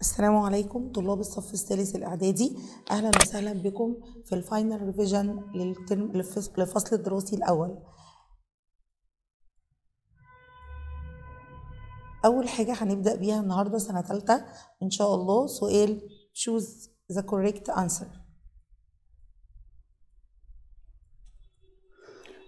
السلام عليكم طلاب الصف الثالث الاعدادي، اهلا وسهلا بكم في الفاينل ريفيجن للفصل الدراسي الاول. اول حاجه هنبدا بيها النهارده سنه ثالثه ان شاء الله سؤال choose the correct answer.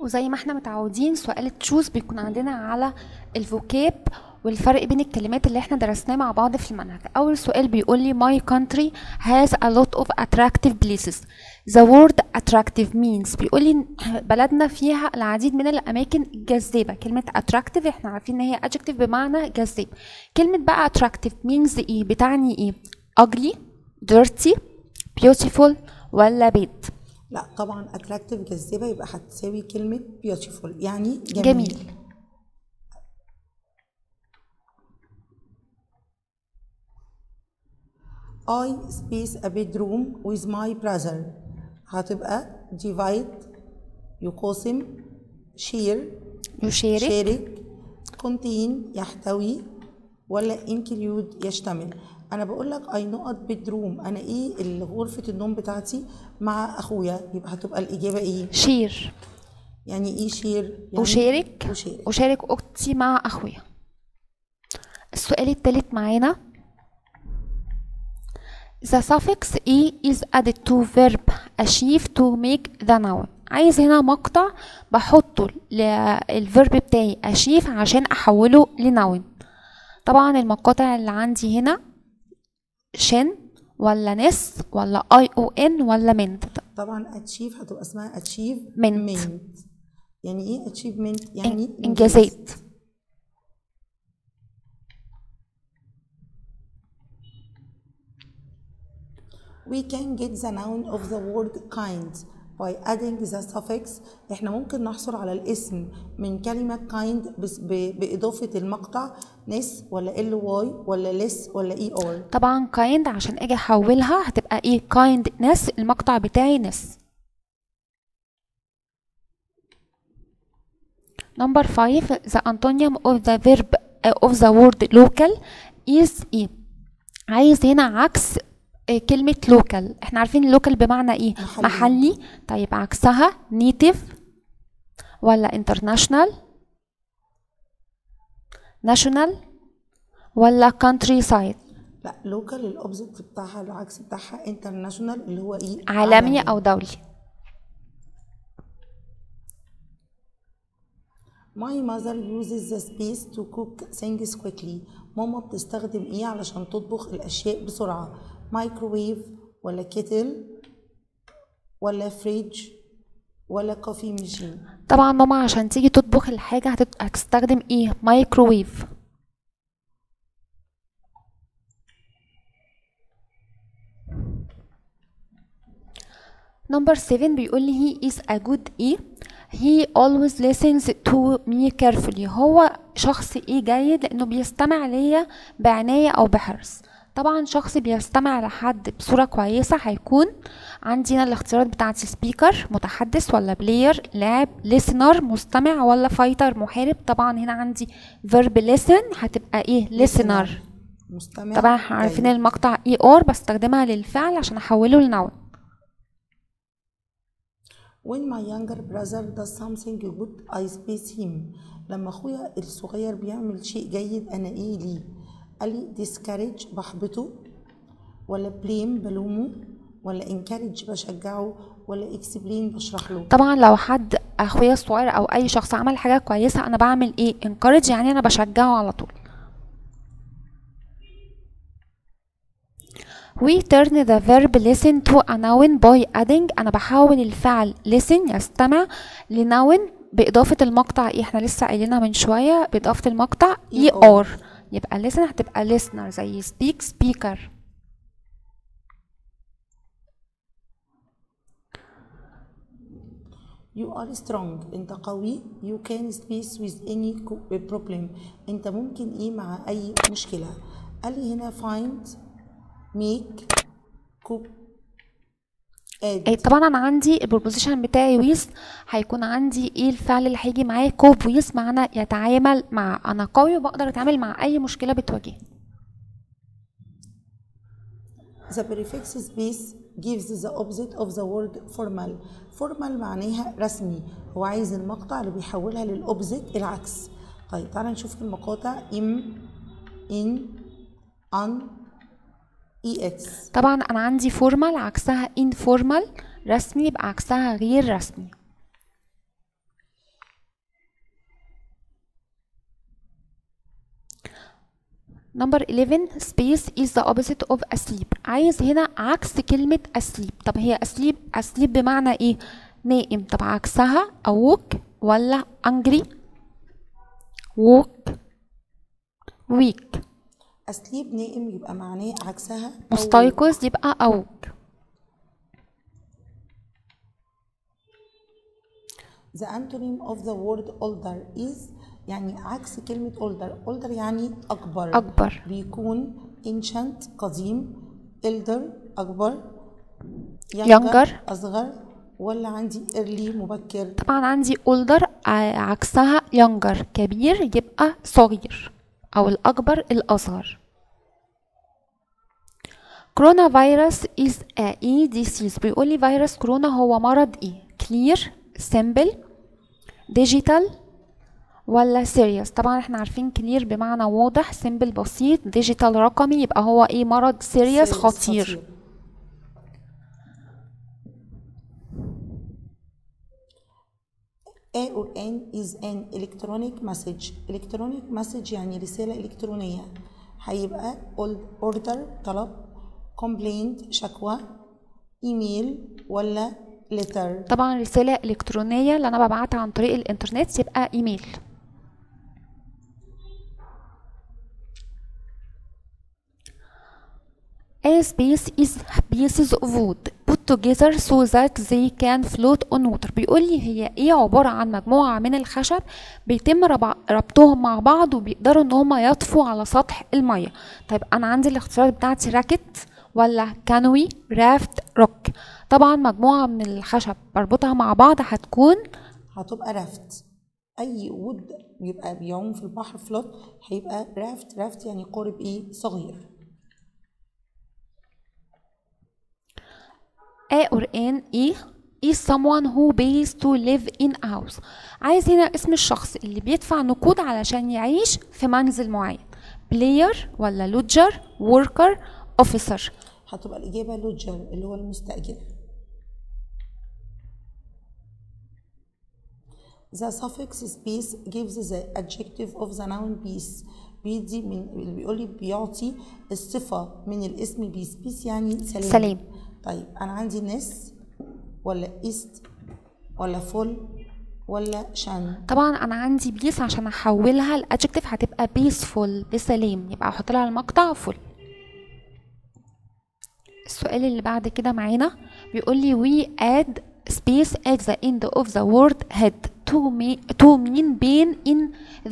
وزي ما احنا متعودين سؤال choose بيكون عندنا على الفوكاب والفرق بين الكلمات اللي احنا درسناه مع بعض في المنهج. اول سؤال بيقول لي my country has a lot of attractive places. the word attractive means بيقول لي بلدنا فيها العديد من الاماكن الجذابه. كلمه attractive احنا عارفين ان هي adjective بمعنى جذاب. كلمه بقى attractive means ايه؟ بتعني ايه؟ ugly، dirty، beautiful ولا bad؟ لا طبعا attractive جذابه يبقى هتساوي كلمه beautiful يعني جميل. I space a bedroom with my brother هتبقى divide يقاسم share يشارك contain يحتوي ولا include يشتمل. أنا بقول لك I know a bedroom أنا إيه غرفة النوم بتاعتي مع أخويا، يبقى هتبقى الإجابة إيه؟ share. يعني إيه share؟ يعني أشارك أختي مع أخويا. السؤال التالت معانا The suffix e is added to verb achieve to make the noun. عايز هنا مقطع بحطه للverb بتاعي achieve عشان احوله لنون. طبعا المقاطع اللي عندي هنا شن ولا نس ولا اي او ان ولا منت. طبعا achieve هتبقى اسمها achievement. يعني ايه achievement؟ يعني انجازات. We can get the noun of the word kind by adding the suffix. احنا ممكن نحصل على الاسم من كلمة kind بإضافة المقطع نس ولا ly ولا less ولا er. طبعا kind عشان اجي احولها هتبقى ايه؟ kindness. المقطع بتاعي نس. Number 5 the antonym of the verb of the word local is ايه؟ عايز هنا عكس كلمة لوكال. احنا عارفين لوكال بمعنى ايه؟ محلي. طيب عكسها نيتيف ولا انترناشنال ناشونال ولا كونتري سايد؟ لا لوكال الاوبزيت بتاعها العكس بتاعها انترناشنال اللي هو ايه؟ عالمي او دولي. My mother uses the space to cook things quickly. ماما بتستخدم ايه علشان تطبخ الاشياء بسرعة؟ مايكروويف ولا كيتل ولا فريج ولا كوفي ماشين؟ طبعا ماما عشان تيجي تطبخ الحاجة هتستخدم ايه؟ مايكروويف. نمبر 7 بيقول لي he is a good ايه؟ he always listens to me carefully. هو شخص ايه جيد لانه بيستمع ليا بعناية او بحرص. طبعا شخص بيستمع لحد بصورة كويسة هيكون عندنا الاختيارات بتاعتي سبيكر متحدث ولا بلاير لاعب ليسنر مستمع ولا فايتر محارب. طبعا هنا عندي فيرب ليسن هتبقى ايه؟ ليسنر مستمع. طبعا احنا عارفين المقطع اي ار بستخدمها للفعل عشان احوله لنون. When my younger brother does something good I space him. لما اخويا الصغير بيعمل شيء جيد انا ايه ليه؟ قال لي discourage بحبطه ولا blame بلومه ولا encourage بشجعه ولا explain بشرح له. طبعا لو حد اخويا الصغير او اي شخص عمل حاجه كويسه انا بعمل ايه؟ encourage يعني انا بشجعه على طول. We turn the verb listen to a noun by adding. انا بحاول الفعل listen يستمع لنون باضافه المقطع ايه؟ احنا لسه قايلينها من شويه باضافه المقطع er. يبقى listen هتبقى listener زي speak speaker. You are strong انت قوي. You can space with any problem انت ممكن ايه مع اي مشكلة. قال لي هنا find make cook add. طبعا انا عندي البروبوزيشن بتاعي ويز هيكون عندي ايه الفعل اللي هيجي معايا؟ كوب ويز معنى يتعامل مع. انا قوي وبقدر اتعامل مع اي مشكله بتواجهني. The prefix space gives the opposite of the word formal. formal معناها رسمي. هو عايز المقطع اللي بيحولها للopposite العكس. طيب تعالى نشوف المقاطع im, in, on, ex. طبعا أنا عندي formal عكسها informal، رسمي يبقى عكسها غير رسمي. Number 11 space is the opposite of asleep. عايز هنا عكس كلمة asleep. طب هي asleep بمعنى ايه؟ نائم. طب عكسها awake ولا angry؟ walk weak. asleep نائم يبقى معناه عكسها مستيقظ يبقى awake. The antonym of the word older is يعني عكس كلمة older. older يعني أكبر. بيكون ancient قديم، elder أكبر، younger أصغر، ولا عندي early مبكر. طبعا عندي older عكسها younger كبير يبقى صغير، أو الأكبر الأصغر. كورونا فيروس is a e disease. بيقول لي فيروس كورونا هو مرض إيه؟ clear simple digital ولا سيريس. طبعا احنا عارفين كلير بمعنى واضح، سيمبل بسيط، ديجيتال رقمي، يبقى هو ايه؟ مرض سيريس خطير. A or N is an electronic message. electronic message يعني رسالة إلكترونية. هيبقى order طلب، complaint شكوى، ايميل ولا letter. طبعا رسالة إلكترونية اللي أنا ببعتها عن طريق الإنترنت يبقى ايميل. A space is pieces of wood put together so that they can float on water. بيقول لي هي ايه؟ عبارة عن مجموعة من الخشب بيتم ربطهم مع بعض وبيقدروا ان هما يطفوا على سطح المية. طيب انا عندي الاختيارات بتاعتي راكت ولا كانوي رافت روك. طبعا مجموعة من الخشب بربطها مع بعض هتبقى رافت. اي وود بيبقى بيعوم في البحر فلوت هيبقى رافت. رافت يعني قارب ايه؟ صغير. A or N is someone who pays to live in a house. عايز هنا اسم الشخص اللي بيدفع نقود علشان يعيش في منزل معين. player ولا لودجر worker officer. هتبقى الإجابة لودجر اللي هو المستأجر. The suffix space gives the adjective of the noun piece. بيدي من اللي بيقول لي بيعطي الصفة من الاسم بيس. بيس يعني سليم. طيب أنا عندي نس ولا إيست ولا فول ولا شان. طبعا أنا عندي بيس عشان أحولها الأدجكتيف هتبقى بيسفول بسليم، يبقى أحط لها المقطع فول. السؤال اللي بعد كده معانا بيقول لي we add space at the end of the word head to mean pain in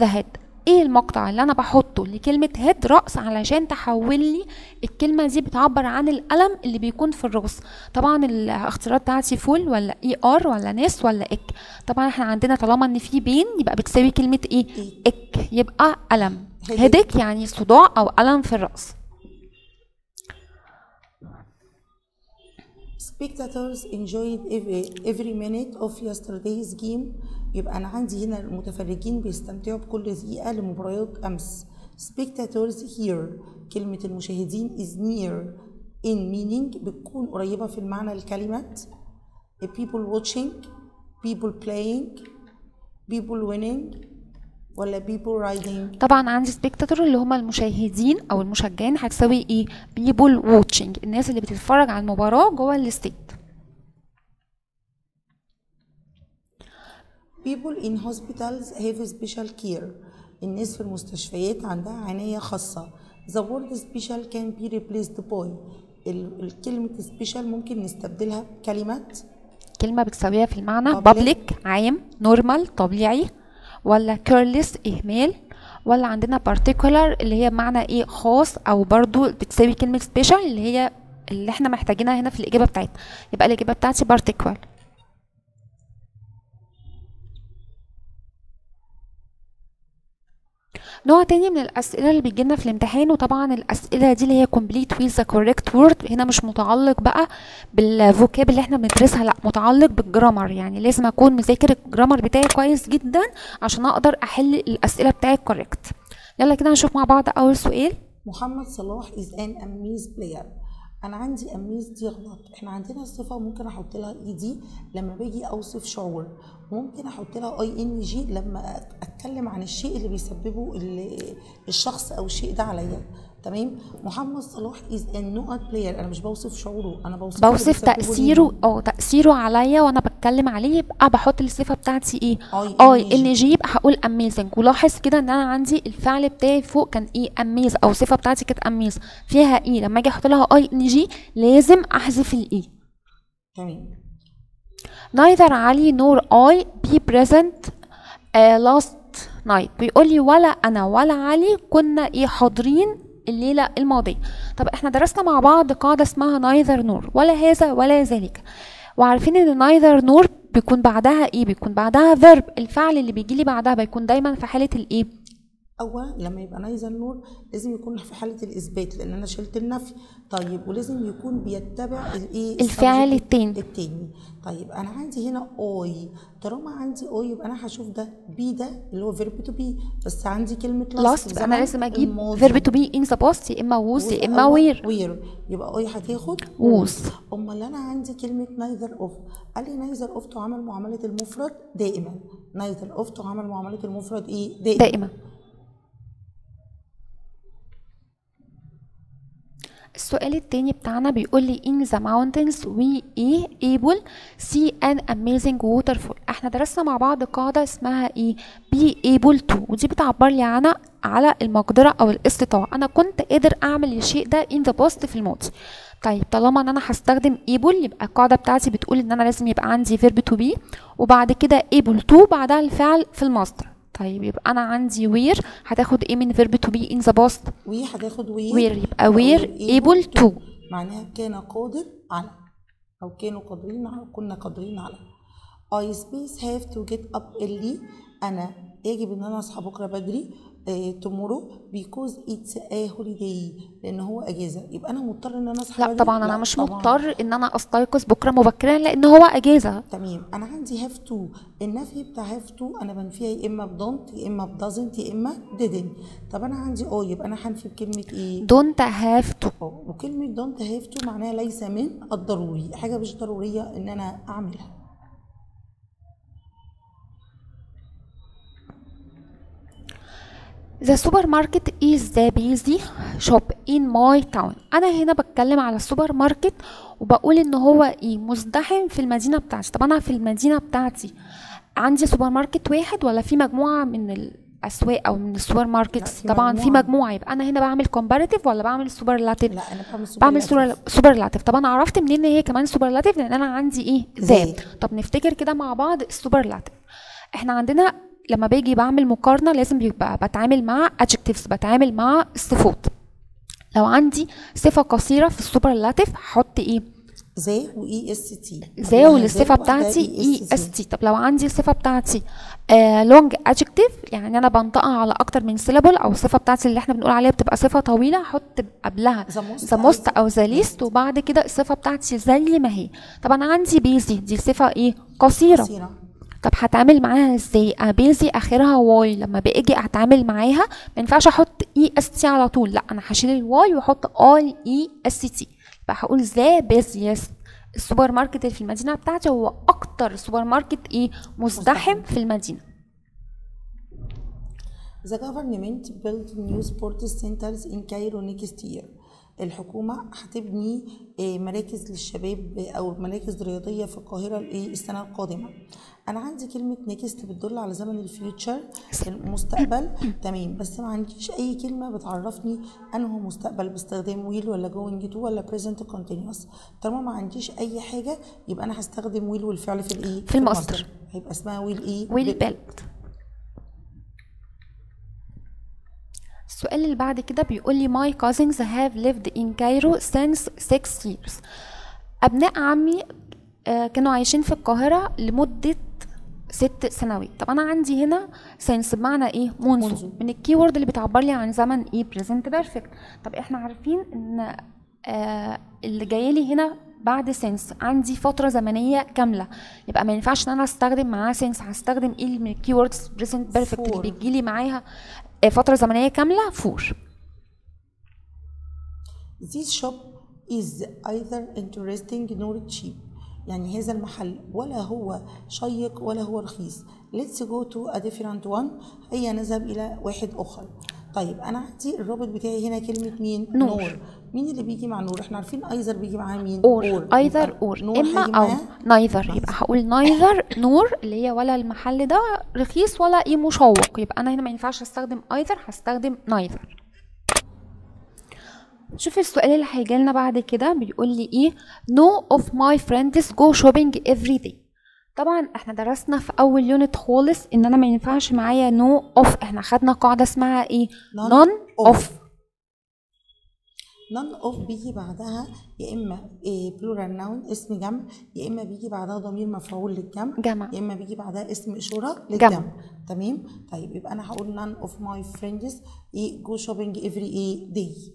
the head. ايه المقطع اللي انا بحطه لكلمة هيد رأس علشان تحول لي الكلمة دي بتعبر عن الألم اللي بيكون في الرأس؟ طبعا الاختيارات بتاعتي فول ولا اي ار ولا ناس ولا اك. طبعا احنا عندنا طالما ان في بين يبقى بتساوي كلمة ايه؟ اك، يبقى ألم. هيدك يعني صداع او ألم في الرأس. Spectators enjoyed every minute of yesterday's game. يبقى أنا عندي هنا المتفرجين بيستمتعوا بكل دقيقة لمباريات أمس. spectators here كلمة المشاهدين is near in meaning بتكون قريبة في المعنى لكلمة. people watching, people playing, people winning ولا people riding. طبعا عندي spectator اللي هما المشاهدين أو المشجعين هتساوي إيه؟ people watching الناس اللي بتتفرج على المباراة جوه الاستاد. people in hospitals have special care. الناس في المستشفيات عندها عناية خاصة. the word special can be replaced by الكلمة special ممكن نستبدلها بكلمة. كلمة بتساويها في المعنى public عام، normal طبيعي، ولا careless إهمال، ولا عندنا particular اللي هي بمعنى إيه؟ خاص، أو برضو بتساوي كلمة special اللي هي اللي إحنا محتاجينها هنا في الإجابة بتاعتنا. يبقى الإجابة بتاعتي particular. نوع تاني من الاسئله اللي بتجيلنا في الامتحان، وطبعا الاسئله دي اللي هي complete with the correct word، هنا مش متعلق بقى بالفوكاب اللي احنا بندرسها، لا متعلق بالجرامر. يعني لازم اكون مذاكر الجرامر بتاعي كويس جدا عشان اقدر احل الاسئله بتاعي correct. يلا كده هنشوف مع بعض اول سؤال. محمد صلاح is an amazed player. انا عندي اميز دي غلط، احنا عندنا الصفه ممكن احط لها اي دي لما باجي اوصف شعور، ممكن احط لها اي ان جي لما اتكلم عن الشيء اللي بيسببه الشخص او الشيء ده عليا. تمام. محمد صلاح از النقط بلاير، انا مش بوصف شعوره، انا بوصف تاثيره او تاثيره عليا وانا بتكلم عليه، يبقى بحط الصفه بتاعتي ايه، اي ان جي، يبقى هقول اميزنج. ولاحظ كده ان انا عندي الفعل بتاعي فوق كان ايه، اميز، او الصفه بتاعتي كانت اميز فيها ايه، لما اجي احط لها اي ان جي لازم احذف الاي. تمام. neither علي nor I be present last night، بيقول لي ولا انا ولا علي كنا ايه، حاضرين الليله الماضيه. طب احنا درسنا مع بعض قاعده اسمها نايذر نور، ولا هذا ولا ذلك، وعارفين ان نايذر نور بيكون بعدها ايه، بيكون بعدها فيرب، الفعل اللي بيجي لي بعدها بيكون دايما في حاله الايه، اولا لما يبقى نايذر نور لازم يكون في حاله الاثبات لان انا شلت النفي. طيب ولازم يكون بيتبع الايه، الفعل التاني. طيب انا عندي هنا اي، طالما عندي اي يبقى انا هشوف ده بي، ده اللي هو فيرب تو بي، بس عندي كلمه لاست انا لازم اجيب فيرب تو بي ان ذا باست، يا اما ووز يا اما وير، يبقى اي هتاخد ووز. امال انا عندي كلمه نايذر اوف، قال لي نايذر اوف تعامل معامله المفرد دائما، نايذر اوف تعامل معامله المفرد ايه، دائما. السؤال التاني بتاعنا بيقول لي in the mountains we able see an amazing waterfall. احنا درسنا مع بعض قاعدة اسمها ايه، be able to، ودي بتعبر لي عنها على المقدرة او الاستطاعة، انا كنت قادر اعمل الشيء ده in the past في الماضي. طيب طالما ان انا هستخدم able يبقى القاعدة بتاعتي بتقول ان انا لازم يبقى عندي verb to be وبعد كده able to بعدها الفعل في المصدر. طيب يبقى انا عندي وير هتاخد ايه من فيرب تو بي ان ذا باست، وي هتاخد وير، يبقى وير ايبل تو معناها كان قادر على او كانوا قادرين على، كنا قادرين على. اي سبيس هاف تو جيت اب early، انا يجب ان انا اصحى بكره بدري tomorrow because it's a holiday لان هو اجازه، يبقى انا مضطر ان انا اصحى. لا طبعا انا مش مضطر ان انا استيقظ بكره مبكرا لان هو اجازه. تمام. انا عندي هاف تو، النفي بتاع هاف تو انا بنفيها يا اما بدونت يا اما بدازنت يا اما ديدنت. طب انا عندي او، يبقى انا هنفي بكلمه ايه، دونت هاف تو، وكلمه دونت هاف تو معناها ليس من الضروري، حاجه مش ضروريه ان انا اعملها. The supermarket is the busy shop in my town. أنا هنا بتكلم على السوبر ماركت وبقول إن هو إيه، مزدحم في المدينة بتاعتي. طب أنا في المدينة بتاعتي عندي سوبر ماركت واحد ولا في مجموعة من الأسواق أو من السوبر ماركتس؟ طبعا في مجموعة، يبقى أنا هنا بعمل كومباريتيف ولا بعمل سوبرلاتيف؟ لا أنا بعمل سوبرلاتيف. طب أنا عرفت منين إن هي كمان سوبرلاتيف؟ لأن أنا عندي إيه، ذات. طب نفتكر كده مع بعض السوبرلاتيف. إحنا عندنا لما باجي بعمل مقارنه لازم يبقى بتعامل مع adjectives، بتعامل مع الصفات. لو عندي صفه قصيره في السوبرلاتيف هحط ايه، زي واي اس تي، زي والصفه بتاعتي اي اس تي. طب لو عندي الصفه بتاعتي لونج adjective، يعني انا بنطقها على اكتر من سيلابل، او الصفه بتاعتي اللي احنا بنقول عليها بتبقى صفه طويله، هحط قبلها ذا موست او ذا ليست، وبعد كده الصفه بتاعتي زي ما هي. طب انا عندي بيزي، دي صفه ايه، قصيره. طب هتعامل معاها ازاي؟ بيزي اخرها واي، لما باجي هتعامل معاها ما ينفعش احط اي اس تي على طول، لا انا هشيل الواي واحط اي اي اس تي، يبقى هقول ذا بيزيست. السوبر ماركت اللي في المدينه بتاعتي هو اكتر سوبر ماركت ايه، مزدحم في المدينه. The government built new sports centers in Cairo next year. الحكومه هتبني مراكز للشباب او مراكز رياضيه في القاهره السنه القادمه. انا عندي كلمه نيكست بتدل على زمن الفيوتشر، المستقبل. تمام. بس ما عنديش اي كلمه بتعرفني انه مستقبل باستخدام ويل ولا جوينج تو ولا بريزنت كونتينوس. طالما ما عنديش اي حاجه يبقى انا هستخدم ويل والفعل في الايه، في المصدر، هيبقى اسمها ويل ايه، ويل بيلد. السؤال اللي بعد كده بيقول لي my cousins have lived in Cairo since 6 years. ابناء عمي كانوا عايشين في القاهره لمده ست ثانوي. طب انا عندي هنا سينس بمعنى ايه؟ منذ، من الكيورد اللي بتعبر لي عن زمن ايه؟ بريزنت بيرفكت. طب احنا عارفين ان اللي جاي لي هنا بعد سينس عندي فتره زمنيه كامله، يبقى ما ينفعش ان انا استخدم معاه سينس. هستخدم ايه من الكيوردز بريزنت بيرفكت اللي بتجي لي معاها فتره زمنيه كامله؟ فور. This shop is either interesting nor cheap. يعني هذا المحل ولا هو شيق ولا هو رخيص. Let's go to a different one. هيا نذهب إلى واحد آخر. طيب أنا عندي الرابط بتاعي هنا كلمة مين؟ نور. مين اللي بيجي مع نور؟ احنا عارفين ايذر بيجي معاه مين؟ اور. ايذر اور، اما او نايذر. يبقى هقول نايذر نور اللي هي ولا المحل ده رخيص ولا ايه مشوق، يبقى أنا هنا ما ينفعش أستخدم ايذر، هستخدم نايذر. شوف السؤال اللي هيجي لنا بعد كده بيقول لي ايه؟ no of my friends go shopping every day. طبعا احنا درسنا في اول يونت خالص ان انا ما ينفعش معايا no of، احنا خدنا قاعده اسمها ايه؟ none of. none of بيجي بعدها يا اما plural noun اسم جمع، يا اما بيجي بعدها ضمير مفعول للجمع، يا اما بيجي بعدها اسم اشاره للجمع. تمام. طيب يبقى انا هقول none of my friends go shopping every day.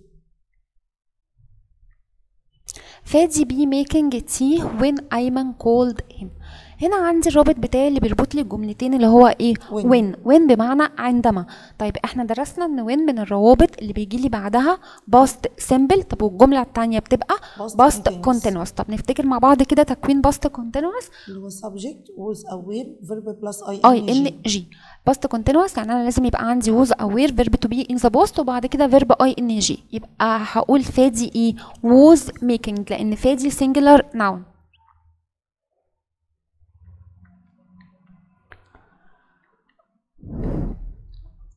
فادي بي ميكينج تي وين ايمن كولد هيم. هنا عندي الرابط بتاعي اللي بيربط لي الجملتين اللي هو ايه؟ وين. وين بمعنى عندما. طيب احنا درسنا ان وين من الروابط اللي بيجي لي بعدها باست سيمبل. طب والجمله الثانيه بتبقى باست كونتينوس. طب نفتكر مع بعض كده تكوين باست كونتينوس اللي هو سبجكت ووز اوير فيرب بلس اي ان جي. باست كونتينوس يعني انا لازم يبقى عندي ووز اوير فيرب تو بي ان ذا باست وبعد كده فيرب اي ان جي. يبقى هقول فادي ايه؟ ووز ميكينج، لان فادي سنجلر ناون.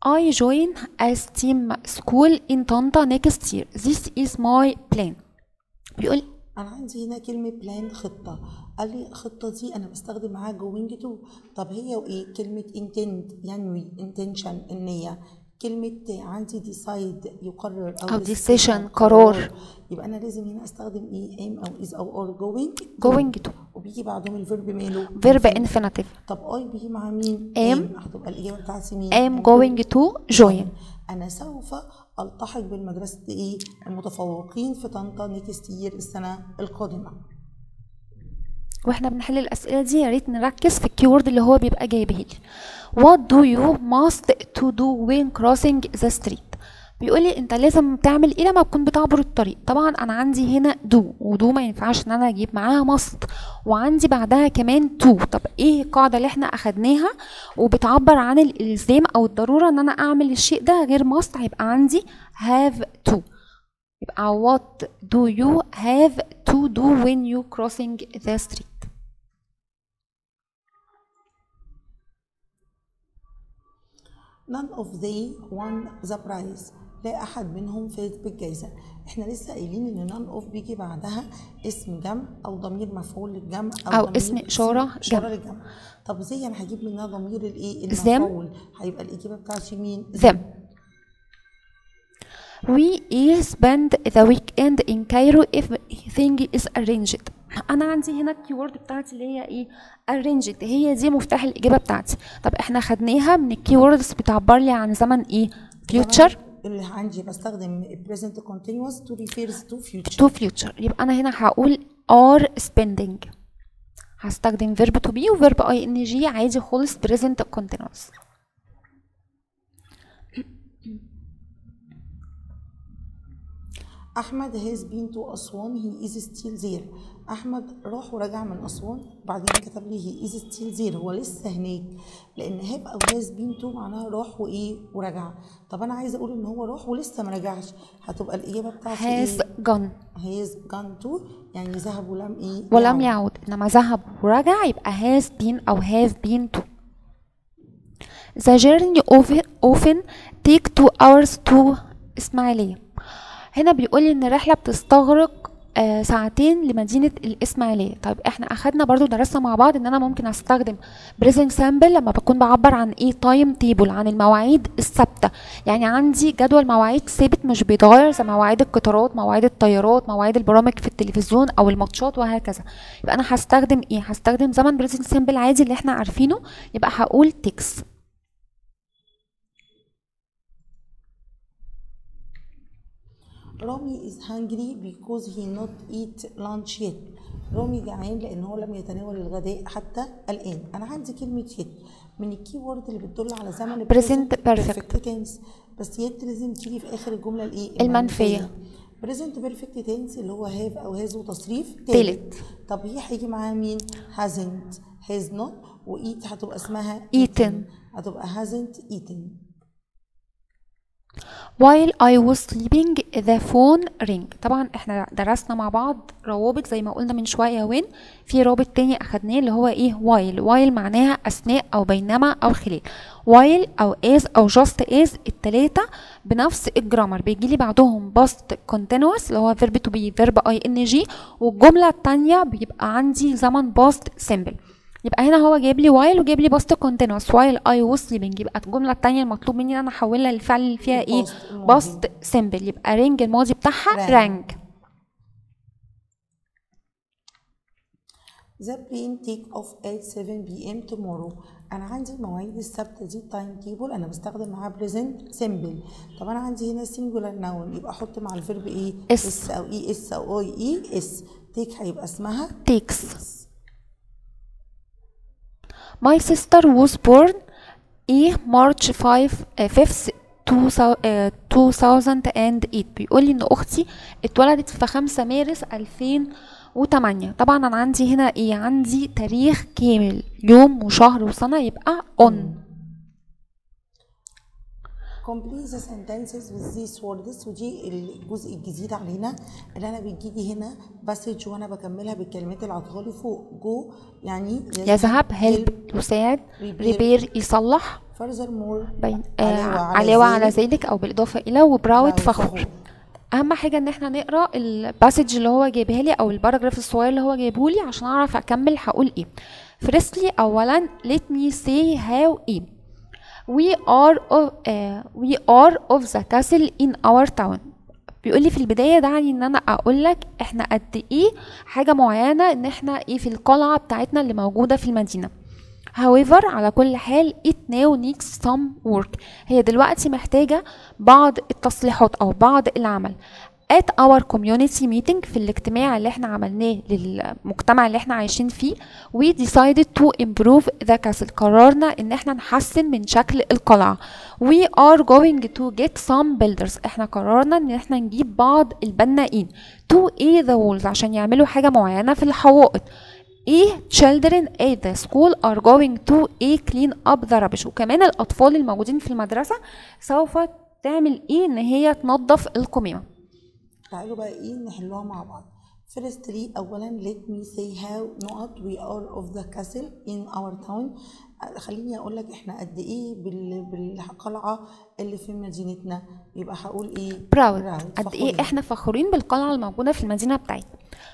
I join as team school in Tanta next year. This is my plan. بيقول أنا عندي هنا كلمة plan خطة، قال لي الخطة دي أنا بستخدم معاها going to. طب هي وإيه؟ كلمة intend ينوي، intention النية، كلمة عندي decide يقرر أو decision قرار، يبقى أنا لازم هنا أستخدم إيه؟ am أو is أو are going to. وبيجي بعدهم الفيرب ماله؟ فيرب infinitive. طب أي بيجي مع مين؟ am. هتبقى الإجابة بتاعتي مين؟ am going to join. أنا سوف ألتحق بالمدرسة إيه؟ المتفوقين في طنطا نيكست يير السنة القادمة. واحنا بنحل الاسئله دي يا ريت نركز في الكيورد اللي هو بيبقى جايبه لي. وات دو يو ماست تو دو وين كروسنج ذا ستريت. بيقول لي انت لازم تعمل ايه لما تكون بتعبر الطريق. طبعا انا عندي هنا دو، ودو ما ينفعش ان انا اجيب معاها ماست، وعندي بعدها كمان تو. طب ايه القاعده اللي احنا اخدناها وبتعبر عن الالزام او الضروره ان انا اعمل الشيء ده غير ماست؟ هيبقى عندي هاف تو. يبقى وات دو يو هاف تو دو وين يو كروسنج ذا ستريت. None of they won the prize. لا أحد منهم فاز بالجائزة. إحنا لسه قايلين إن none of بيجي بعدها اسم جمع أو ضمير مفعول للجمع أو اسم إشارة للجمع. طب زي أنا هجيب منها ضمير الإيه؟ المفعول. هيبقى الإجابة بتاعتي مين؟ them. We spend the weekend in Cairo if everything is arranged. انا عندي هنا الكيورد بتاعتي اللي هي ايه؟ arranged. هي دي مفتاح الاجابه بتاعتي. طب احنا خدناها من الكيوردز بتعبر لي عن زمن ايه؟ future. اللي عندي بستخدم present continuous to refers to future. يبقى انا هنا هقول are spending. هستخدم verb to be وverb ing عادي خالص present continuous. أحمد has been to أسوان he is still there. أحمد راح ورجع من أسوان. بعدين كتب لي he is still there، هو لسه هناك، لأن هاب أو has been to معناها راح وإيه ورجع. طب أنا عايزة أقول إن هو راح ولسه ما رجعش، هتبقى الإجابة بتاعتي إيه؟ has gone. to يعني ذهب ولم إيه؟ ولم يعود. إنما ذهب ورجع يبقى has been أو have been to. The journey often take 2 hours to إسماعيلية. هنا بيقول لي ان الرحله بتستغرق ساعتين لمدينه الاسماعيليه. طيب احنا اخدنا برضو درسنا مع بعض ان انا ممكن استخدم بريزنج سامبل لما بكون بعبر عن ايه تايم تيبل، عن المواعيد الثابته، يعني عندي جدول مواعيد ثابت مش بيتغير زي مواعيد القطارات، مواعيد الطيارات، مواعيد البرامج في التلفزيون او الماتشات وهكذا. يبقى انا هستخدم ايه؟ هستخدم زمن بريزنج سامبل عادي اللي احنا عارفينه، يبقى هقول تكس. رامي is hungry because he not eat lunch yet. رامي جعان لان هو لم يتناول الغداء حتى الان. انا عندي كلمه yet من الكي وورد اللي بتدل على زمن present perfect tense، بس yet لازم تيجي في اخر الجمله الايه المنفيه. present perfect tense اللي هو have او has وتصريف ثالث. طب هي هيجي معاها مين؟ hasn't has not، وايت هتبقى اسمها eaten، هتبقى hasn't eaten. while I was sleeping the phone rang. طبعا احنا درسنا مع بعض روابط زي ما قلنا من شويه، وين في رابط تاني اخدناه اللي هو ايه while. while معناها اثناء او بينما او خلال. while او as او just as التلاته بنفس الجرامر، بيجي لي بعدهم past continuous اللي هو verb to be verb ing، والجمله الثانيه بيبقى عندي زمن past simple. يبقى هنا هو جايب لي وايل وجايب لي باست كونتينوس، وايل اي وصلي بنجي. يبقى الجمله الثانيه المطلوب مني ان انا احولها للفعل اللي فيها ايه باست سيمبل، يبقى رينج الماضي بتاعها رانج. ذا بلين تيك اوف 8:07 PM tomorrow. انا عندي المواعيد الثابته دي تايم تيبل، انا بستخدم معاها بريزنت سيمبل. طب انا عندي هنا سنجولار نون، يبقى احط مع الفيرب ايه اس او اي اس او اي اي اس. تيك هيبقى اسمها تيكس. My sister was born March 5th 2008. بيقول لي ان اختي اتولدت في 5 مارس 2008. طبعا انا عندي هنا ايه؟ عندي تاريخ كامل، يوم وشهر وسنه، يبقى on. complete the sentences with these words. ودي الجزء الجديد علينا اللي انا بتجيلي هنا باسج وانا بكملها بالكلمات اللي عطاها لي فوق. جو يعني يذهب، هيلب يساعد، ريبير يصلح، furthermore علاوه على ذلك او بالاضافه الى، وبراود فخور. اهم حاجه ان احنا نقرا الباسج اللي هو جايبها لي او الباراجراف الصغير اللي هو جايبه لي عشان اعرف اكمل هقول ايه. فريسلي اولا let me say how ايه we are of the castle in our town. بيقول لي في البدايه دعني ان انا اقول لك احنا قد ايه حاجه معينه، ان احنا ايه في القلعه بتاعتنا اللي موجوده في المدينه. however على كل حال it now needs some work. هي دلوقتي محتاجه بعض التصليحات او بعض العمل. at our community meeting في الاجتماع اللي احنا عملناه للمجتمع اللي احنا عايشين فيه we decided to improve the castle. قررنا ان احنا نحسن من شكل القلعة. we are going to get some builders. احنا قررنا ان احنا نجيب بعض البنائين. to aid the walls عشان يعملوا حاجة معينة في الحوائط. children at the school are going to clean up the rubbish. وكمان الاطفال الموجودين في المدرسة سوف تعمل ايه؟ ان هي تنظف القمامة. تعالوا بقى ايه نحلوها مع بعض. فيرستلي اولا let me say how not we are of the castle in our town. خليني اقول لك احنا قد ايه بالقلعه اللي في مدينتنا، يبقى هقول ايه proud. قد ايه احنا فخورين بالقلعه الموجوده في المدينه بتاعتنا.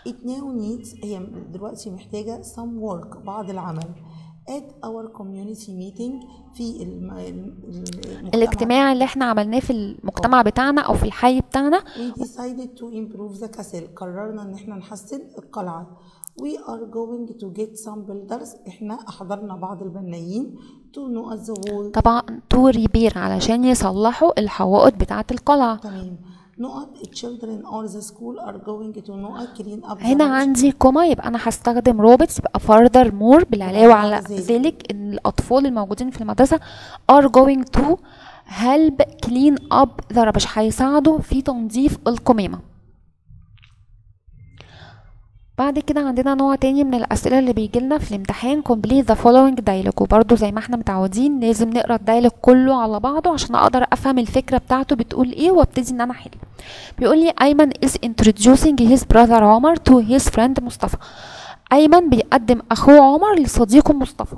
it now needs هي دلوقتي محتاجه some work بعض العمل. at our community meeting في الاجتماع اللي احنا عملناه في المجتمع بتاعنا او في الحي بتاعنا. we decided to improve the castle. قررنا ان احنا نحسن القلعه. we are going to get some builders. احنا احضرنا بعض البنايين. to know the wall طبعا to repair علشان يصلحوا الحوائط بتاعه القلعه. تمام. children or the school are going to clean up. هنا عندي كوما، يبقى انا هستخدم رابط، يبقى further more بالعلاوه على ذلك ان الاطفال الموجودين في المدرسه are going to help clean up the rubbish. هيساعدوا في تنظيف القمامه. بعد كده عندنا نوع تاني من الاسئله اللي بيجيلنا في الامتحان complete the following dialogue. وبرده زي ما احنا متعودين لازم نقرا الدايلوج كله على بعضه عشان اقدر افهم الفكره بتاعته بتقول ايه وابتدي ان انا احل. بيقول لي ايمن is introducing his brother عمر to his friend مصطفى. ايمن بيقدم اخوه عمر لصديقه مصطفى.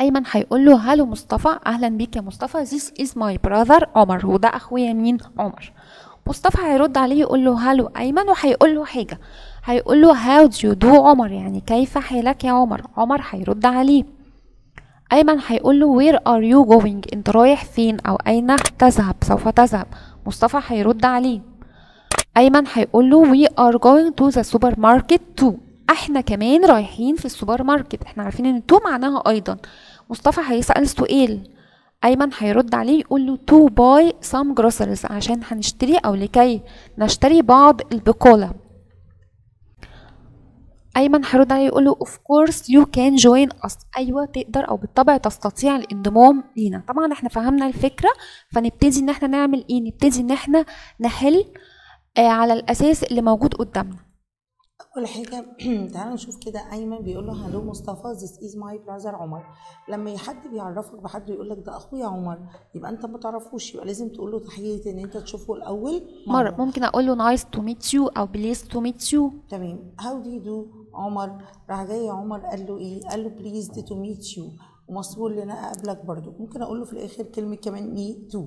ايمن هيقول له هالو مصطفى، اهلا بيك يا مصطفى، this is my brother عمر، وده اخويا مين؟ عمر. مصطفى هيرد عليه يقول له هلو ايمن، وهيقول له حاجه، هيقول له هاو دو دو عمر، يعني كيف حالك يا عمر. عمر هيرد عليه. ايمن هيقول له وير ار يو جوينج، انت رايح فين او اين تذهب، سوف تذهب. مصطفى هيرد عليه. ايمن هيقول له وي ار جوينج تو ذا سوبر ماركت تو، احنا كمان رايحين في السوبر ماركت، احنا عارفين ان تو معناها ايضا. مصطفى هيسأل سؤال، ايمن هيرد عليه يقول له تو باي سام جروسريز، عشان هنشتري او لكي نشتري بعض البقالة. ايمن هيرد عليه يقول له اوف كورس يو كان جوين اس، ايوه تقدر او بالطبع تستطيع الانضمام لينا. طبعا احنا فهمنا الفكره، فنبتدي ان احنا نعمل ايه، نبتدي ان احنا نحل على الاساس اللي موجود قدامنا. اول حاجه تعالوا نشوف كده، ايمن بيقول له هلو مصطفى ذيس از ماي براذر عمر. لما حد بيعرفك بحد ويقول لك ده اخويا عمر، يبقى انت ما تعرفوش، يبقى لازم تقول له تحيه ان انت تشوفه الاول مره. ممكن اقول له نايس تو ميت يو او بليز تو ميت يو. تمام. هاو دي دو عمر، راح جاي عمر قال له ايه، قال له بليز تو ميت يو، ومسرور ان انا اقابلك. برده ممكن اقول له في الاخر كلمه كمان مي تو.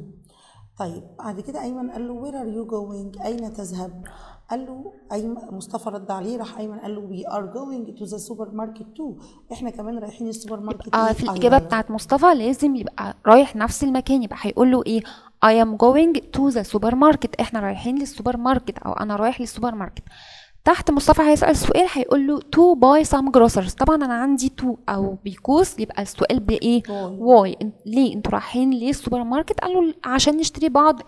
طيب بعد كده ايمن قال له وير ار يو جوينج، اين تذهب. قال له ايمن، مصطفى رد عليه، راح ايمن قال له وي ار جوينج تو ذا سوبر ماركت تو، احنا كمان رايحين السوبر ماركت. في الاجابه بتاعت مصطفى لازم يبقى رايح نفس المكان، يبقى هيقول له ايه، اي ام جوينج تو ذا سوبر ماركت، احنا رايحين للسوبر ماركت او انا رايح للسوبر ماركت. تحت مصطفى هيسال سؤال، هيقول له تو باي سام جروسرز، طبعا انا عندي تو او بيكوز، يبقى السؤال بايه، واي، ليه انتوا رايحين ليه السوبر ماركت. قال له عشان نشتري بعض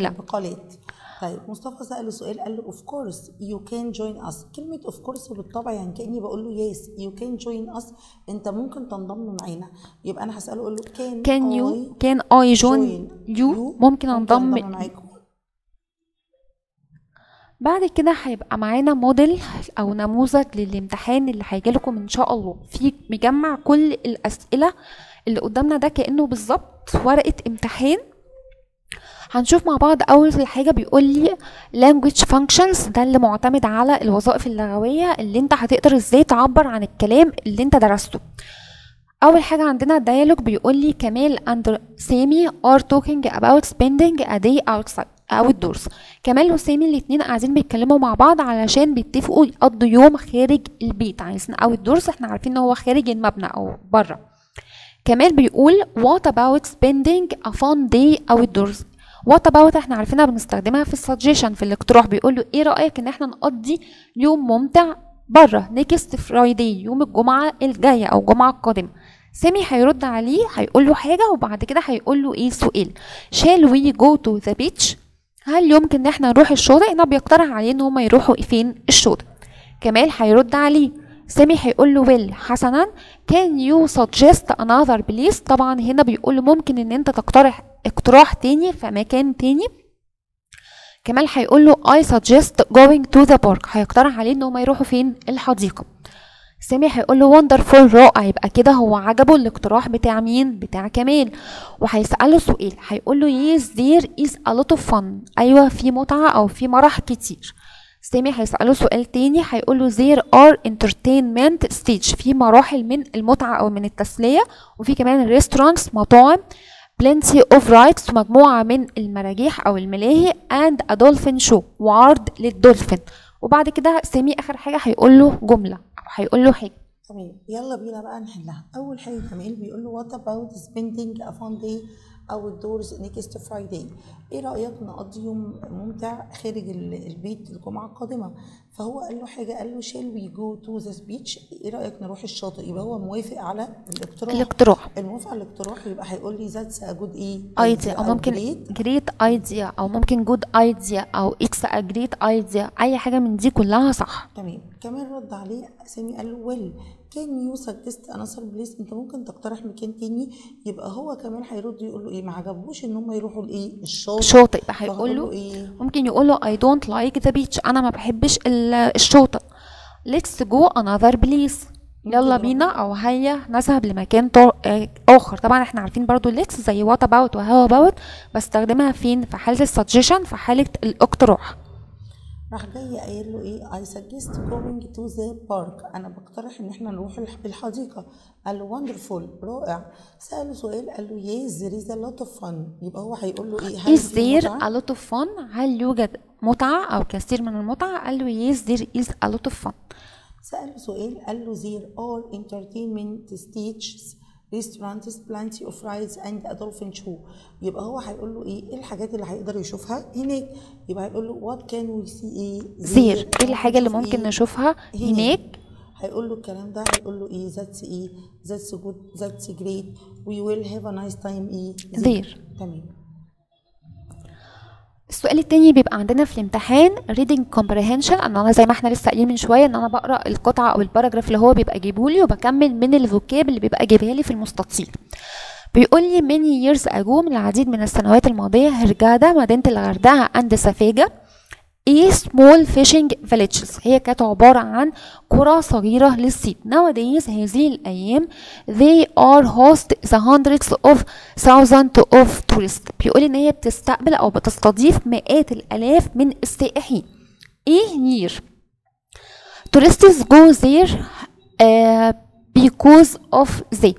البقالات. طيب مصطفى سأله سؤال، قال له اوف كورس يو كان جوين اس، كلمه اوف كورس وبالطبع يعني كاني بقول له يس، يو كان جوين اس، انت ممكن تنضم معانا. يبقى انا هساله اقول له كان يو، كان اي جوين يو، ممكن انضم معاكم. بعد كده هيبقى معانا موديل او نموذج للامتحان اللي هيجي لكم ان شاء الله، في مجمع كل الاسئله اللي قدامنا، ده كانه بالظبط ورقه امتحان. هنشوف مع بعض. اول حاجه بيقول لي language functions، ده اللي معتمد على الوظائف اللغويه اللي انت هتقدر ازاي تعبر عن الكلام اللي انت درسته. اول حاجه عندنا dialogue، بيقول لي كمال اند سامي are talking about spending a day outside outdoors. كمال وسامي الاثنين قاعدين بيتكلموا مع بعض علشان بيتفقوا يقضوا يوم خارج البيت، عايزين outdoors، احنا عارفين ان هو خارج المبنى او بره. كمال بيقول what about spending a fun day outdoors. وات اباوت احنا عارفينها بنستخدمها في السجيشن، في الاقتراح، بيقول له ايه رايك ان احنا نقضي يوم ممتع بره نيكست فرايداي، يوم الجمعه الجايه او الجمعه القادمه. سامي هيرد عليه، هيقول له حاجه، وبعد كده هيقول له ايه، سؤال شال وي جو تو ذا بيتش، هل يمكن ان احنا نروح الشاطئ. انا بيقترح عليه ان هم يروحوا فين، الشاطئ. كمال هيرد عليه، سامي هيقول له ويل حسنا كان يو سجست انذر بليس، طبعا هنا بيقول له ممكن ان انت تقترح اقتراح تاني في مكان تاني. كمال هيقول له I suggest going to the park، هيقترح عليه ان هم يروحوا فين، الحديقه. سامي هيقول له wonderful رائع، يبقى كده هو عجبه الاقتراح بتاع مين، بتاع كمال. وهيساله سؤال، هيقول له yes there is a lot of fun، ايوه في متعه او في مرح كتير. سامي هيساله سؤال تاني، هيقول له there are entertainment stage، في مراحل من المتعه او من التسليه، وفي كمان restaurants مطاعم، plenty of rides مجموعة من المراجيح أو الملاهي، and a dolphin show وعرض للدولفين. وبعد كده سامي آخر حاجة هيقول له جملة أو هيقول له حاجة. تمام، يلا بينا بقى نحلها. أول حاجة جميل بيقول له what about spending a fun day outdoors next Friday، إيه رأيك نقضي يوم ممتع خارج البيت الجمعة القادمة. فهو قال له حاجة، قال له shall we go to the beach، إيه رأيك نروح الشاطئ. يبقى هو موافق على الاقتراح. الموافق على الاقتراح، يبقى هيقول لي that's a good idea أو ممكن great idea أو ممكن good idea أو it's a great idea، أي حاجة من دي كلها صح. تمام. كمان رد عليه سامي قال له well كان يو سجست انسر بليس، انت ممكن تقترح مكان تاني. يبقى هو كمان هيرد يقول له ايه، ما عجبهوش ان هم يروحوا لايه، الشاطئ. يبقى هيقول له ايه، ممكن يقول له اي دونت لايك ذا بيتش، انا ما بحبش الشاطئ. ليتس جو انذر بليس، يلا بينا او هيا نذهب لمكان اخر. طبعا احنا عارفين برضو ليتس زي وات اباوت وهاو اباوت، بستخدمها فين، في حاله السجيشن، في حاله الاقتراح. راح جاي قايل له ايه؟ I suggest going to the park. انا بقترح ان احنا نروح الحديقه. قال له wonderful، رائع. ساله سؤال قال له yes there is a lot of fun. يبقى هو هيقول له ايه؟ هل is there a lot of fun؟ هل يوجد متعه او كثير من المتعه؟ قال له yes there is a lot of fun. ساله سؤال قال له there are entertainment stages restaurants plenty of rides and a dolphin show. يبقى هو هيقول له ايه الحاجات اللي هيقدر يشوفها هناك؟ يبقى هيقول له what can we see ايه؟ زير، ايه الحاجه اللي ممكن نشوفها هناك؟ هيقول له الكلام ده، هيقول له ايه؟ that's ايه؟ that's good that's great we will have a nice time ايه؟ زير. تمام. السؤال التاني بيبقى عندنا في الامتحان reading comprehension، ان انا زي ما احنا لسه قايلين من شويه ان انا بقرا القطعه او الباراجراف اللي هو بيبقى جايبهولي وبكمل من الفوكاب اللي بيبقى جايبها لي في المستطيل. بيقول لي many years ago، من العديد من السنوات الماضيه، هرجاده مدينه الغردقه عند سفاجه ايه small fishing villages، هي كانت عباره عن قرى صغيره للصيد. nowadays، هذه الايام they are host the hundreds of thousands of tourists. بيقول ان هي بتستقبل او بتستضيف مئات الالاف من السائحين. ايه نير tourists go there because of they،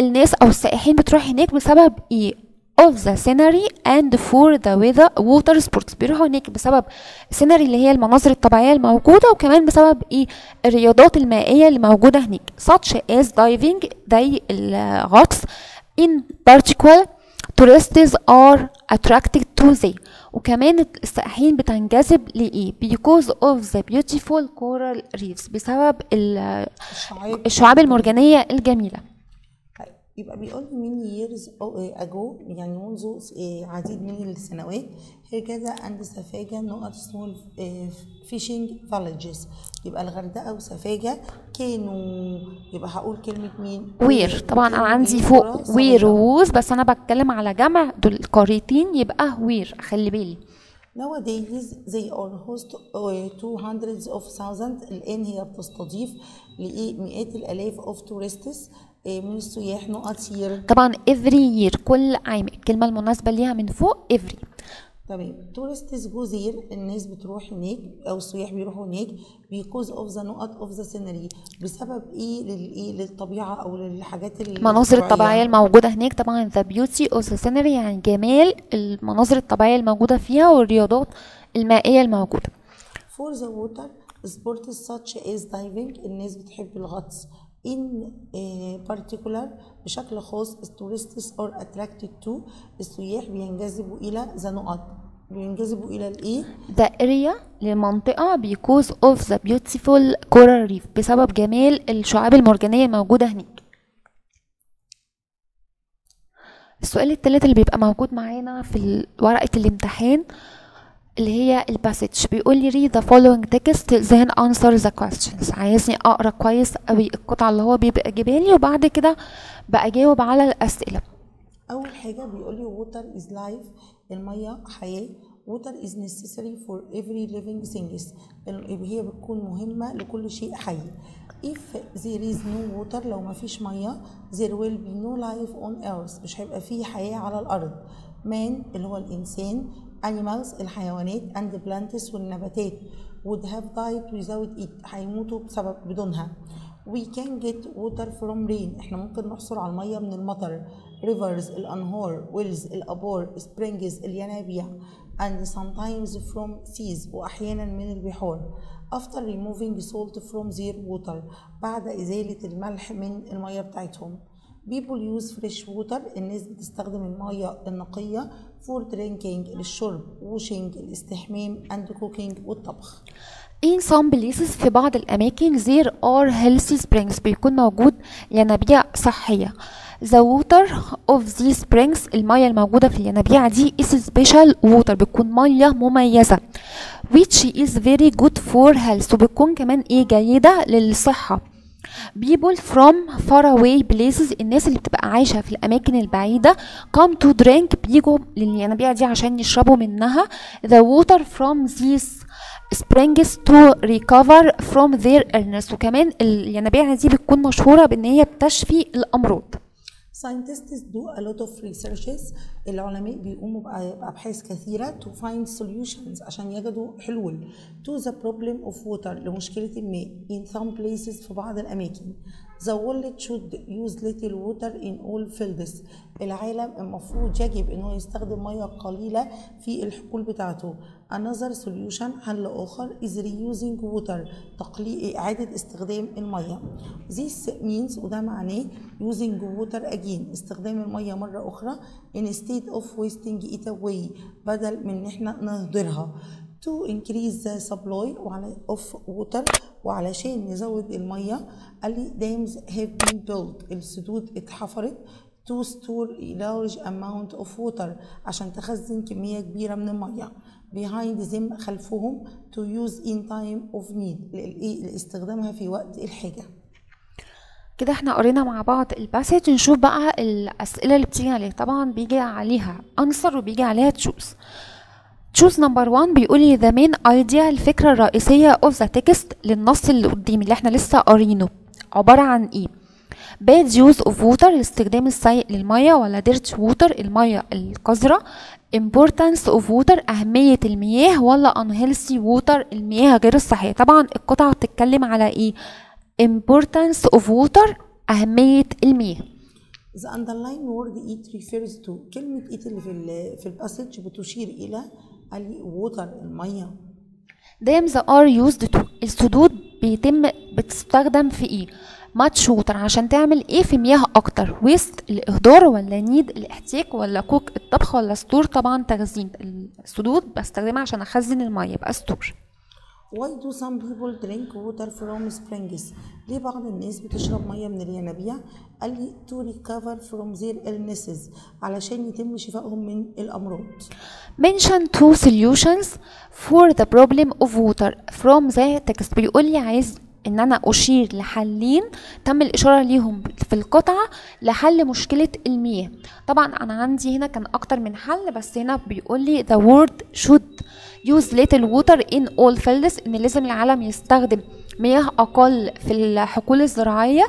الناس او السائحين بتروح هناك بسبب ايه؟ of the scenery and for the weather water sports. بيروحوا هناك بسبب السيناري اللي هي المناظر الطبيعيه الموجوده، وكمان بسبب ايه؟ الرياضات المائيه اللي موجوده هناك such as diving، زي الغطس. in particular tourists are attracted to them، وكمان السائحين بتنجذب لايه؟ because of the beautiful coral reefs، بسبب الشعاب المرجانيه الجميله. يبقى بيقول لي many years ago، يعني منذ عديد من السنوات، هرجاده عند سفاجه نقط small fishing villages. يبقى الغردقه وسفاجه كانوا، يبقى هقول كلمه مين؟ وير. طبعا انا عندي فوق وير ووز، بس انا بتكلم على جمع دول القريتين، يبقى وير. خلي بالي nowadays they are host to hundreds of thousands. الان هي بتستضيف لايه؟ مئات الالاف of tourists، من السياح. نقط سير طبعا every year، كل عام. الكلمه المناسبه ليها من فوق every. تمام. tourists go there، الناس بتروح هناك او السياح بيروحوا هناك because of the نقط of the scenery، بسبب ايه؟ للايه؟ للطبيعه او للحاجات المناظر الطبيعيه الموجوده هناك. طبعا the beauty of the scenery، يعني جمال المناظر الطبيعيه الموجوده فيها والرياضات المائيه الموجوده. for the water sports such as diving، الناس بتحب الغطس. in particular، بشكل خاص tourists are attracted to، السياح بينجذبوا الى the نقط، بينجذبوا الى الايه؟ the area، للمنطقه because of the beautiful coral reef، بسبب جمال الشعاب المرجانيه الموجوده هناك. السؤال الثالث اللي بيبقى موجود معانا في ورقه الامتحان اللي هي الباسج، بيقول لي read the following text then answer the questions. عايزني اقرا كويس قوي القطعه اللي هو بيبقى جايبها لي، وبعد كده بجاوب على الاسئله. اول حاجه بيقول لي water is life، الميه حياه. water is necessary for every living thing، هي بتكون مهمه لكل شيء حي. if there is no water، لو ما فيش ميه there will be no life on earth، مش هيبقى فيه حياه على الارض. man، اللي هو الانسان. animals، الحيوانات. and plants، والنباتات. would have died without it، هيموتوا بسبب بدونها. we can get water from rain، احنا ممكن نحصل على الميه من المطر. rivers، الانهار. wells، الابار. springs، الينابيع. and sometimes from seas، واحيانا من البحار. after removing salt from their water، بعد ازاله الملح من الميه بتاعتهم. people use fresh water، الناس بتستخدم الميه النقيه. for drinking، للشرب. washing، الاستحمام. and cooking، والطبخ. in some places، في بعض الاماكن. there are healthy springs، بيكون موجود ينابيع صحيه. the water of these springs، الميه الموجوده في الينابيع دي is special water، بتكون ميه مميزه. which is very good for health، وبتكون كمان ايه؟ جيده للصحه. people from faraway places، الناس اللي بتبقى عايشه في الاماكن البعيده. come to drink، بيجوا للينابيع دي عشان يشربوا منها. the water from these springs to recover from their illness، وكمان الينابيع دي بتكون مشهوره بان هي بتشفي الامراض. scientists do a lot of researches. العلماء بيقوموا بأبحاث كثيرة to find solutions عشان يجدوا حلول to the problem of water لمشكلة الماء in some places في بعض الأماكن. The world should use little water in all fields. العالم المفروض يجب إنه يستخدم مياه قليلة في الحقول بتاعته. Another solution حل آخر is reusing water إعادة استخدام المياه. This means وده معناه using water again استخدام المياه مرة أخرى instead of wasting it away بدل من إحنا نهدرها. To increase the supply of water وعلشان نزود المية قال لي dams have been built السدود اتحفرت to store a large amount of water عشان تخزن كمية كبيرة من المية behind them خلفهم to use in time of need لاستخدامها في وقت الحاجة. كده احنا قرينا مع بعض الباسج، نشوف بقى الأسئلة اللي بتيجي عليه. طبعا بيجي عليها answer وبيجي عليها choose. choose number one بيقولي the main idea الفكرة الرئيسية of the text للنص اللي قدامي اللي احنا لسه قارينه عبارة عن ايه؟ bad use of water الاستخدام السيء للمية، ولا dirty water المية القذرة، importance of water أهمية المياه، ولا unhealthy water المياه غير الصحية. طبعا القطعة بتتكلم على ايه؟ importance of water أهمية المياه. The underlying word it refers to كلمة it اللي في الباسج بتشير إلى water المية. dams are used to السدود بتستخدم في إيه؟ much water عشان تعمل إيه في مياه أكتر. waste الإهدار، ولا need الاحتياج، ولا cook الطبخ، ولا store طبعا تخزين. السدود بستخدمها عشان أخزن المية يبقى store. Why do some people drink water from springs؟ ليه بعض الناس بتشرب مية من الينابيع؟ قال لي to recover from their illnesses علشان يتم شفائهم من الأمراض. Mention two solutions for the problem of water from the text. بيقول لي عايز إن أنا أشير لحلين تم الإشارة ليهم في القطعة لحل مشكلة المياه. طبعا أنا عندي هنا كان أكتر من حل، بس هنا بيقول لي the world should use little water in all fields إن لازم العالم يستخدم مياه أقل في الحقول الزراعية.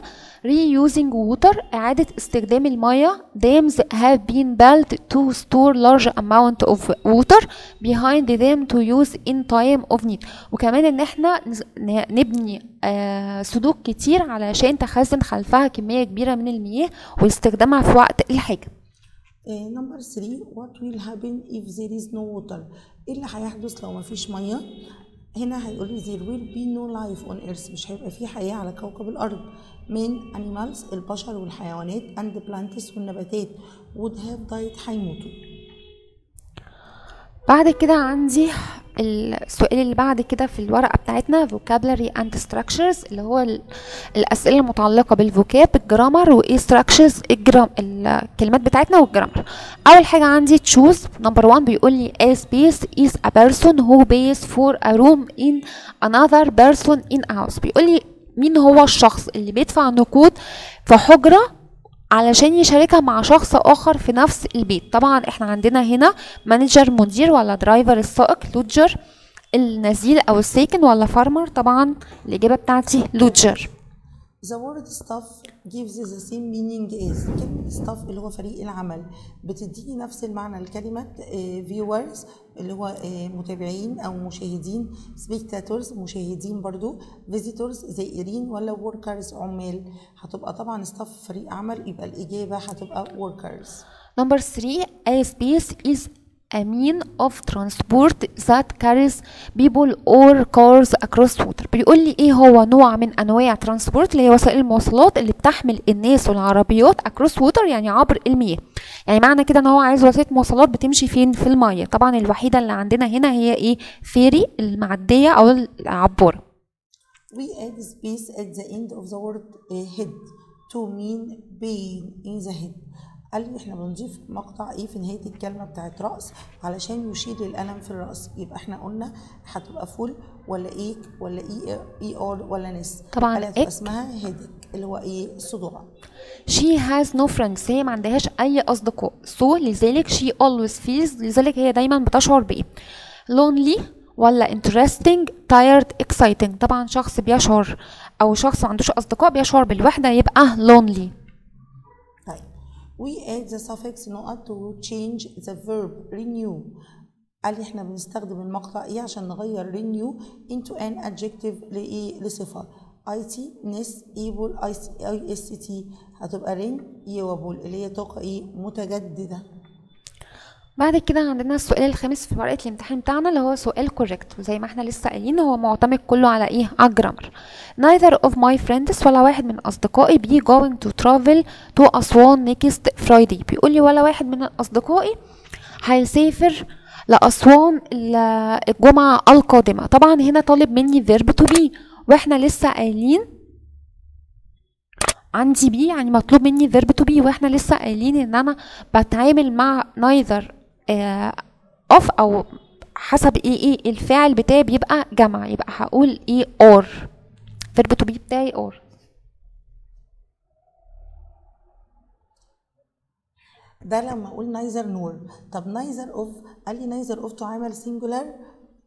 reusing water إعادة استخدام المياه. dams have been built to store large amount of water behind them to use in time of need. وكمان إن احنا نبني سدود كتير علشان تخزن خلفها كمية كبيرة من المياه ويستخدمها في وقت الحاجة. نمبر 3 what will happen if there is no water؟ إيه اللي هيحدث لو مفيش مياه؟ هنا هيقول لي there will be no life on earth مش هيبقى في حياة على كوكب الأرض. من animals البشر والحيوانات and plants والنباتات would have died هيموتوا. بعد كده عندي السؤال اللي بعد كده في الورقة بتاعتنا vocabulary and structures اللي هو الأسئلة المتعلقة بالفوكاب الجرامر وإيه structures الكلمات بتاعتنا والجرامر. أول حاجة عندي choose number one بيقول لي a space is a person who pays for a room in another person in a house. بيقول لي مين هو الشخص اللي بيدفع نقود في حجرة علشان يشاركها مع شخص آخر في نفس البيت. طبعا احنا عندنا هنا مانجر مدير، ولا درايفر السائق، لودجر النزيل أو الساكن، ولا فارمر. طبعا الإجابة بتاعتي لودجر. The word staff gives the same meaning as كلمة staff اللي هو فريق العمل بتديني نفس المعنى لكلمة viewers اللي هو متابعين أو مشاهدين، spectators مشاهدين برضو، visitors زائرين، ولا workers عمال. هتبقى طبعا staff فريق عمل يبقى الإجابة هتبقى workers. Number 3 a space is a mean of transport that carries people or cars across water. بيقول لي ايه هو نوع من انواع ترانسبورت اللي هي وسائل المواصلات اللي بتحمل الناس والعربيات across water يعني عبر المياه. يعني معنى كده ان هو عايز وسيله مواصلات بتمشي فين؟ في المياه. طبعا الوحيده اللي عندنا هنا هي ايه؟ فيري المعديه او العباره. We add space at the end of the word head to mean pain in the head. قال لي احنا بنضيف مقطع ايه في نهايه الكلمه بتاعت راس علشان يشير للالم في الراس. يبقى احنا قلنا هتبقى فول ولا ايك ولا اي ار ولا نس. طبعا إيه اسمها؟ هيدك اللي هو ايه؟ الصداع. شي هاز نو فريندز هي ما عندهاش اي اصدقاء. سو لذلك شي اولويز فيلز لذلك هي دايما بتشعر بايه؟ لونلي ولا انترستنج تايرد اكسايتنج. طبعا شخص بيشعر او شخص ما عندوش اصدقاء بيشعر بالوحده يبقى لونلي. we add the suffix نقط to change the verb renew. قال لي احنا بنستخدم المقطع ايه عشان نغير renew into an adjective لايه؟ لصفه. IT ness equal IST هتبقى renewable اللي هي طاقه ايه؟ متجدده. بعد كده عندنا السؤال الخامس في ورقه الامتحان بتاعنا اللي هو سؤال correct، وزي ما احنا لسه قايلين هو معتمد كله على ايه؟ على الجرامر. neither of my friends ولا واحد من اصدقائي be going to travel to أسوان next Friday. بيقول لي ولا واحد من اصدقائي هيسافر لأسوان الجمعة القادمة. طبعا هنا طالب مني verb to be، واحنا لسه قايلين عندي be يعني مطلوب مني verb to be، واحنا لسه قايلين ان انا بتعامل مع neither of او حسب ايه الفاعل بتاعي بيبقى جمع، يبقى هقول ايه or. verb to be بتاعي or. ده لما اقول neither nor. طب neither of، قال لي neither of تعامل singular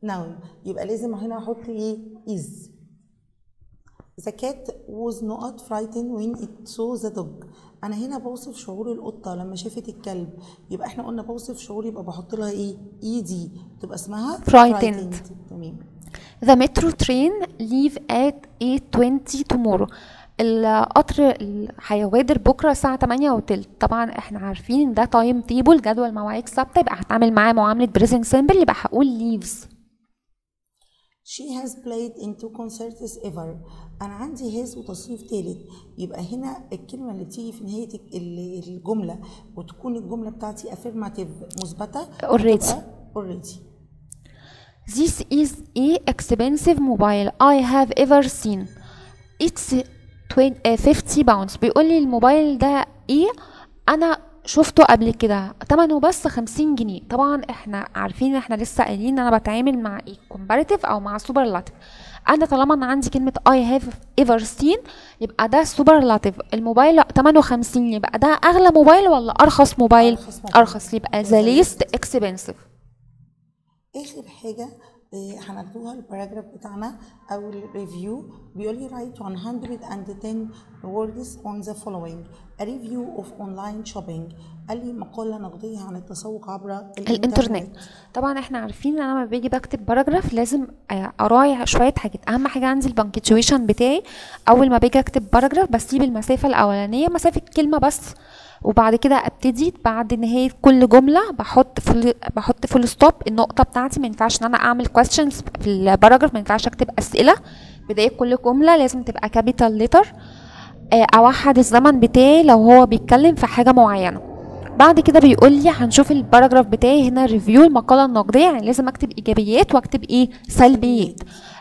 noun، يبقى لازم هنا احط ايه؟ is. the cat was not frightened when it saw the dog. انا هنا بوصف شعور القطه لما شافت الكلب، يبقى احنا قلنا بوصف شعور يبقى بحط لها ايه؟ ايدي تبقى اسمها frightened. تمام. the metro train leave at 8:20 tomorrow. القطر هيوادر بكره الساعه 8:15. طبعا احنا عارفين ان ده تايم تيبل جدول مواعيد ثابته، يبقى هتعامل معاه معامله بريزنت سيمبل، يبقى هقول leaves. she has played in 2 concerts ever. انا عندي has وتصنيف ثالث، يبقى هنا الكلمه اللي بتيجي في نهايه الجمله وتكون الجمله بتاعتي affirmative مثبته already. this is a expensive mobile I have ever seen. it's 50 pounds. بيقول لي الموبايل ده ايه؟ انا شفته قبل كده تمنه بس 50 جنيه. طبعا احنا عارفين احنا لسه قايلين ان انا بتعامل مع ايه؟ comparative او مع superlative. انا طالما انا عندي كلمه I have ever seen يبقى ده superlative. الموبايل تمنه 50، يبقى ده اغلى موبايل ولا ارخص موبايل؟ ارخص، يبقى the least expensive. اخر حاجه هناخدوها الباراجراف بتاعنا او الريفيو، بيقول لي write 110 words on the following a review of online shopping. قال لي مقاله نقديه عن التسوق عبر الانترنت. طبعا احنا عارفين ان انا لما باجي بكتب باراجراف لازم اراعي شويه حاجات. اهم حاجه عندي البنكتشويشن بتاعي، اول ما باجي اكتب باراجراف بسيب المسافه الاولانيه مسافه كلمه بس، وبعد كده ابتدي بعد نهايه كل جمله بحط فول ستوب النقطه بتاعتي. ما ينفعش ان انا اعمل كويستشنز في الباراجراف، ما ينفعش اكتب اسئله. بدايه كل جمله لازم تبقى كابيتال ليتر. اوحد الزمن بتاعي لو هو بيتكلم في حاجه معينه. بعد كده بيقول لي هنشوف الباراجراف بتاعي هنا ريفيو المقاله النقديه، يعني لازم اكتب ايجابيات واكتب ايه؟ سلبيات.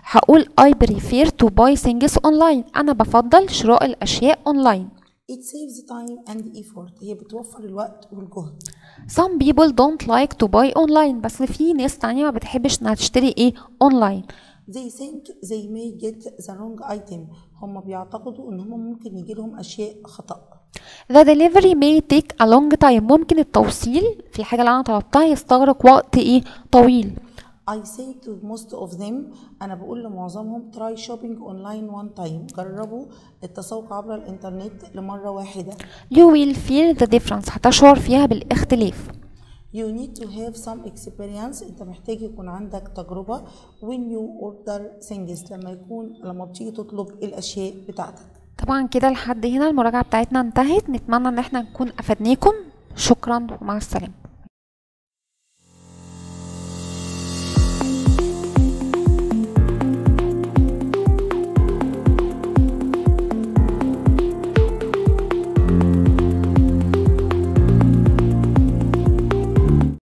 هقول I prefer to buy things online. انا بفضل شراء الاشياء اونلاين. It saves time and effort. هي بتوفر الوقت والجهد. Some people don't like to buy online. بس في ناس تانية ما بتحبش انها تشتري ايه؟ اونلاين. They think they may get the wrong item. هم بيعتقدوا ان هم ممكن يجي لهم اشياء خطأ. The delivery may take a long time. ممكن التوصيل في الحاجة اللي انا طلبتها يستغرق وقت ايه؟ طويل. I say to most of them. أنا بقول لمعظمهم try shopping online one time. جربوا التسوق عبر الإنترنت لمرة واحدة. You will feel the difference. هتشعر فيها بالاختلاف. You need to have some experience. أنت محتاج يكون عندك تجربة. When you order things. لما بتيجي تطلب الأشياء بتاعتك. طبعا كده لحد هنا المراجعة بتاعتنا انتهت. نتمنى إن احنا نكون أفدناكم. شكرا ومع السلامة.